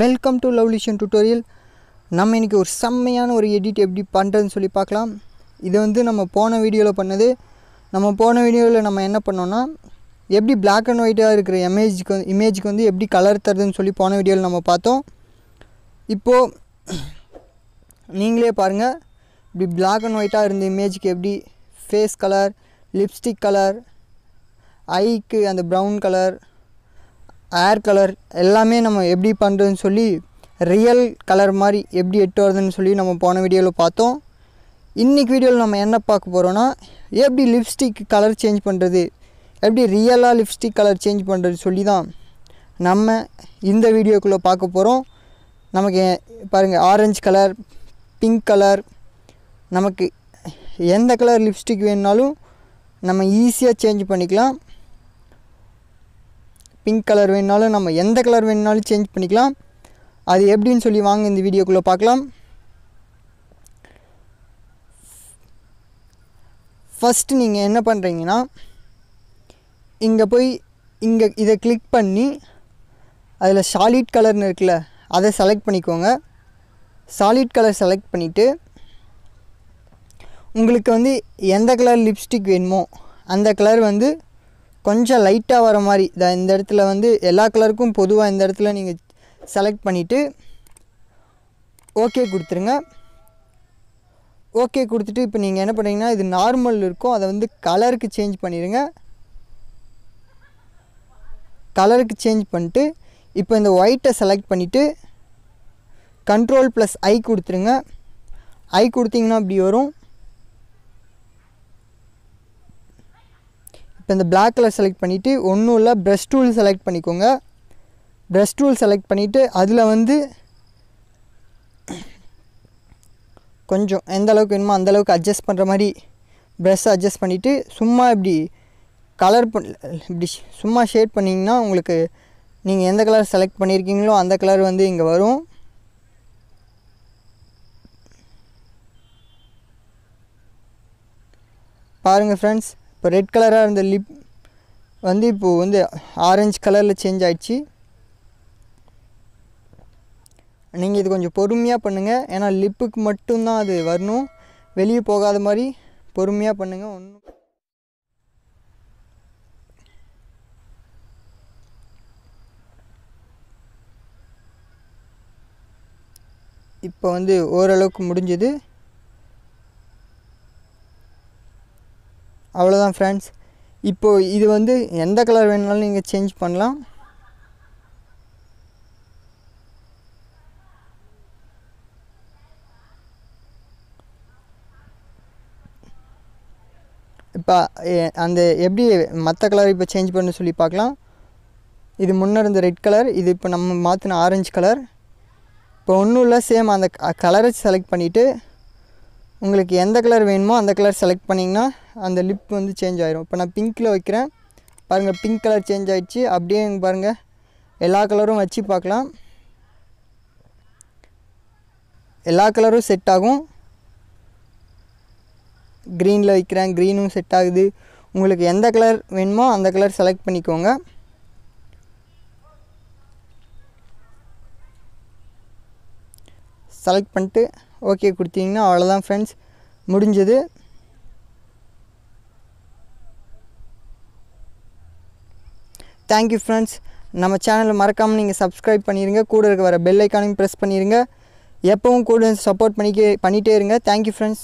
Welcome to Lovelyson tutorial. நம்ம இன்னைக்கு ஒரு செம்மையான ஒரு எடிட் எப்படி பண்றதுன்னு சொல்லி பார்க்கலாம். இது வந்து நம்ம போன வீடியோல பண்ணது. நம்ம போன வீடியோல நம்ம என்ன பண்ணோம்னா எப்படி black and white-ஆ இருக்கிற இமேஜ்க்கு வந்து எப்படி கலர் தரதுன்னு சொல்லி போன வீடியோல நம்ம பார்த்தோம். இப்போ நீங்களே பாருங்க இப்படி black and white-ஆ இருந்த இமேஜ்க்கு எப்படி ஃபேஸ் கலர், லிப்ஸ்டிக் கலர், ஐக்கு அந்த brown கலர் Air color, எல்லாமே நம்ம எப்படி பண்றதுன்னு சொல்லி ரியல் கலர் மாதிரி எப்படி எட்டுறதுன்னு சொல்லி நம்ம போன வீடியோல பார்த்தோம். இன்னைக்கு வீடியோல நம்ம என்ன பார்க்க போறோம்னா எப்படி லிப்ஸ்டிக் கலர் चेंज பண்றது, எப்படி ரியலா லிப்ஸ்டிக் கலர் चेंज பண்றது சொல்லி தான் நம்ம இந்த வீடியோக்குள்ள பார்க்க போறோம். நமக்கு பாருங்க ஆரஞ்சு கலர், பிங்க் கலர், நமக்கு எந்த கலர் லிப்ஸ்டிக் வேணும்னாலும் நம்ம ஈஸியா चेंज பண்ணிக்கலாம். Pink color வேணும்னாலும் நம்ம எந்த கலர் வேணும்னாலும் चेंज பண்ணிக்கலாம். அது எப்படின்னு சொல்லி வாங்க இந்த வீடியோக்குள்ள பார்க்கலாம். first நீங்க என்ன பண்றீங்கன்னா இங்க போய் இங்க இத click பண்ணி அதுல solid color ன்னு இருக்குல அதை select பண்ணிக்கோங்க. solid color select பண்ணிட்டு உங்களுக்கு வந்து எந்த கலர் lipstick வேணுமோ அந்த கலர் வந்து கொஞ்சம் லைட்டா வர மாதிரி இந்த இடத்துல வந்து எல்லா கலருக்கும் பொதுவா இந்த இடத்துல நீங்க செலக்ட் பண்ணிட்டு ஓகே கொடுத்துருங்க. ஓகே கொடுத்துட்டு இப்போ நீங்க என்ன பண்றீங்கன்னா இது நார்மல் இருக்கும் அத வந்து கலருக்கு चेंज பண்ணிருங்க. கலருக்கு चेंज பண்ணிட்டு இப்போ இந்த white-ஐ செலக்ட் பண்ணிட்டு control plus i கொடுத்துருங்க. i கொடுத்தீங்கன்னா இப்படி வரும். இந்த black color select பண்ணிட்டு ஒண்ணும் இல்ல brush tool select பண்ணிக்கோங்க. brush tool select பண்ணிட்டு அதுல வந்து கொஞ்சம் எந்த அளவுக்கு வேணுமோ அந்த அளவுக்கு adjust பண்ற மாதிரி brush adjust பண்ணிட்டு சும்மா இப்படி கலர் இப்படி சும்மா ஷேட் பண்ணீங்கன்னா உங்களுக்கு நீங்க எந்த கலர் select பண்ணிருக்கீங்களோ அந்த கலர் வந்து இங்க வரும். பாருங்க friends இப்போ ரெட் கலரா இருந்த லிப் வந்து இப்போ வந்து ஆரஞ்சு கலர்ல चेंज ஆயிடுச்சு. நீங்க இது கொஞ்சம் பொறுமையா பண்ணுங்க. ஏனா லிப்புக்கு மட்டும் தான் அது வரணும், வெளிய போகாத மாதிரி பொறுமையா பண்ணுங்க. இப்போ வந்து ஓரளவுக்கு முடிஞ்சது. அவ்வளவுதான் फ्रेंड्स. இப்போ இது வந்து எந்த கலர் வேணாலும் நீங்க चेंज பண்ணலாம். இப்போ அந்த எப்படி மத்த கலர் இப்போ चेंज பண்ணு சொல்லி பார்க்கலாம். இது முன்ன இருந்த ரெட் கலர், இது இப்போ நம்ம மாத்துன ஆரஞ்சு கலர். இப்போ ஒண்ணும் இல்ல சேம் அந்த கலரை செலக்ட் பண்ணிட்டு உங்களுக்கு எந்த கலர் வேணுமோ அந்த கலர் செலக்ட் பண்ணீங்கன்னா அந்த லிப் வந்து चेंज ஆயிரும். இப்போ நான் பிங்க்ல வைக்கிறேன். பாருங்க பிங்க் கலர் चेंज ஆயிடுச்சு. அப்படியே பாருங்க எல்லா கலரும் வச்சி பார்க்கலாம். எல்லா கலரும் செட் ஆகும். greenல வைக்கிறேன், greenும் செட் ஆகுது. உங்களுக்கு எந்த கலர் வேணுமோ அந்த கலர் செலக்ட் பண்ணிக்கோங்க. செலக்ட் பண்ணிட்டு ஓகே கொடுத்தீங்கன்னா அவ்வளவுதான் फ्रेंड्स முடிஞ்சது. Thank you friends. நம்ம சேனலை மறக்காம நீங்க subscribe பண்ணிருங்க. கூட இருக்க வர bell icon-ஐயும் press பண்ணிருங்க. எப்பவும் கூட சப்போர்ட் பண்ணிட்டே இருங்க. Thank you friends.